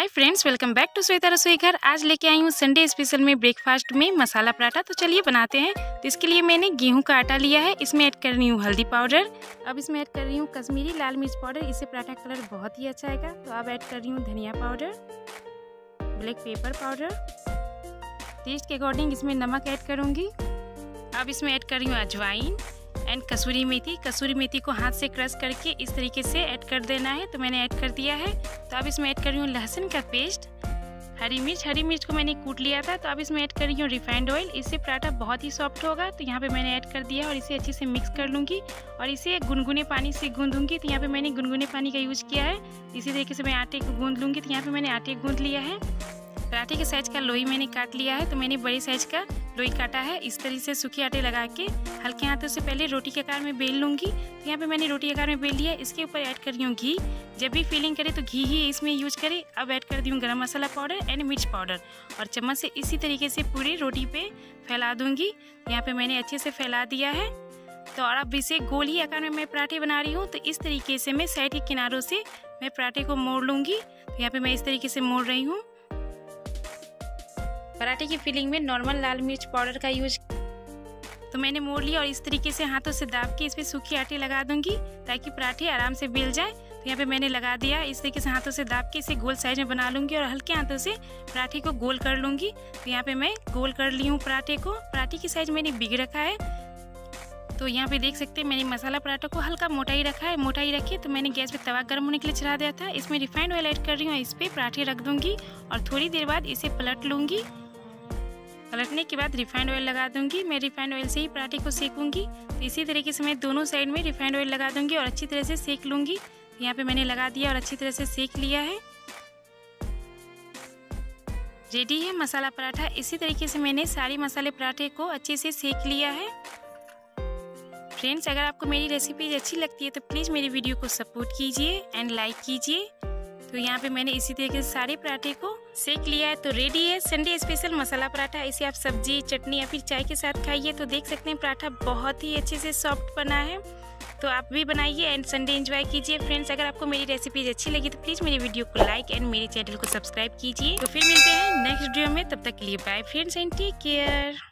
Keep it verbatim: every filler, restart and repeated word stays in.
Hi friends, welcome back to Shweta Rasoi Ghar. आज लेके आई हूँ संडे स्पेशल में ब्रेकफास्ट में मसाला पराठा। तो चलिए बनाते हैं। तो इसके लिए मैंने गेहूं का आटा लिया है, इसमें ऐड कर रही हूँ हल्दी पाउडर। अब इसमें ऐड कर रही हूँ कश्मीरी लाल मिर्च पाउडर, इससे पराठा कलर बहुत ही अच्छा आएगा। तो अब ऐड कर रही हूँ धनिया powder, black pepper powder, taste के अकॉर्डिंग इसमें नमक ऐड करूँगी। अब इसमें ऐड कर रही हूँ अजवाइन एंड कसूरी मेथी। कसूरी मेथी को हाथ से क्रश करके इस तरीके से ऐड कर देना है। तो मैंने ऐड कर दिया है। तो अब इसमें ऐड कर रही हूँ लहसुन का पेस्ट, हरी मिर्च। हरी मिर्च को मैंने कूट लिया था। तो अब इसमें ऐड कर रही हूँ रिफाइंड ऑयल, इससे पराठा बहुत ही सॉफ्ट होगा। तो यहाँ पे मैंने ऐड कर दिया और इसे अच्छे से मिक्स कर लूँगी और इसे गुनगुने पानी से गूँधूँगी। तो यहाँ पे मैंने गुनगुने पानी का यूज़ किया है। इसी तरीके से मैं आटे को गूँध लूँगी। तो यहाँ पर मैंने आटे गूँध लिया है। पराठे के साइज़ का लोई मैंने काट लिया है। तो मैंने बड़े साइज़ का लोई काटा है। इस तरह से सूखे आटे लगा के हल्के हाथों से पहले रोटी के आकार में बेल लूँगी। तो यहाँ पे मैंने रोटी के आकार में बेल लिया। इसके ऊपर ऐड कर रही हूँ घी। जब भी फीलिंग करे तो घी ही इसमें यूज करें। अब ऐड कर दी हूँ गरम मसाला पाउडर एंड मिर्च पाउडर और चम्मच से इसी तरीके से पूरी रोटी पर फैला दूँगी। यहाँ पर मैंने अच्छे से फैला दिया है। तो और अब इसे गोल ही आकार में मैं पराठे बना रही हूँ। तो इस तरीके से मैं साइड के किनारों से मैं पराठे को मोड़ लूँगी। तो यहाँ पर मैं इस तरीके से मोड़ रही हूँ। पराठे की फिलिंग में नॉर्मल लाल मिर्च पाउडर का यूज तो मैंने मोड़ लिया और इस तरीके से हाथों से दाब के इसमें सूखे आटे लगा दूंगी ताकि पराठे आराम से बेल जाए। तो यहाँ पे मैंने लगा दिया। इस तरीके से हाथों से दाब के इसे गोल साइज में बना लूँगी और हल्के हाथों से पराठे को गोल कर लूँगी। तो यहाँ पे मैं गोल कर ली हूँ पराठे को। पराठे की साइज मैंने बिग रखा है। तो यहाँ पे देख सकते हैं मैंने मसाला पराठा को हल्का मोटा ही रखा है। मोटा ही रखे तो मैंने गैस पे तवा गर्म होने के लिए चढ़ा दिया था। इसमें रिफाइंड ऑयल ऐड कर रही हूँ। इस पर पराठे रख दूँगी और थोड़ी देर बाद इसे पलट लूँगी। पलटने के बाद रिफाइंड ऑयल लगा दूंगी। मैं रिफाइंड ऑयल से ही पराठे को सेकूंगी। तो इसी तरीके से मैं दोनों साइड में रिफाइंड ऑयल लगा दूंगी और अच्छी तरह से सेक लूंगी। तो यहाँ पे मैंने लगा दिया और अच्छी तरह से सेक लिया है। रेडी है मसाला पराठा। इसी तरीके से मैंने सारे मसाले पराठे को अच्छे से सेक लिया है। फ्रेंड्स, अगर आपको मेरी रेसिपीज अच्छी लगती है तो प्लीज़ मेरी वीडियो को सपोर्ट कीजिए एंड लाइक कीजिए। तो यहाँ पे मैंने इसी तरीके से सारे पराठे को सेक लिया है। तो रेडी है संडे स्पेशल मसाला पराठा। इसे आप सब्जी, चटनी या फिर चाय के साथ खाइए। तो देख सकते हैं पराठा बहुत ही अच्छे से सॉफ्ट बना है। तो आप भी बनाइए एंड संडे एंजॉय कीजिए। फ्रेंड्स, अगर आपको मेरी रेसिपीज अच्छी लगी तो प्लीज़ मेरी वीडियो को लाइक एंड मेरे चैनल को सब्सक्राइब कीजिए। तो फिर मिलते हैं नेक्स्ट वीडियो में। तब तक के लिए bye friends and take care.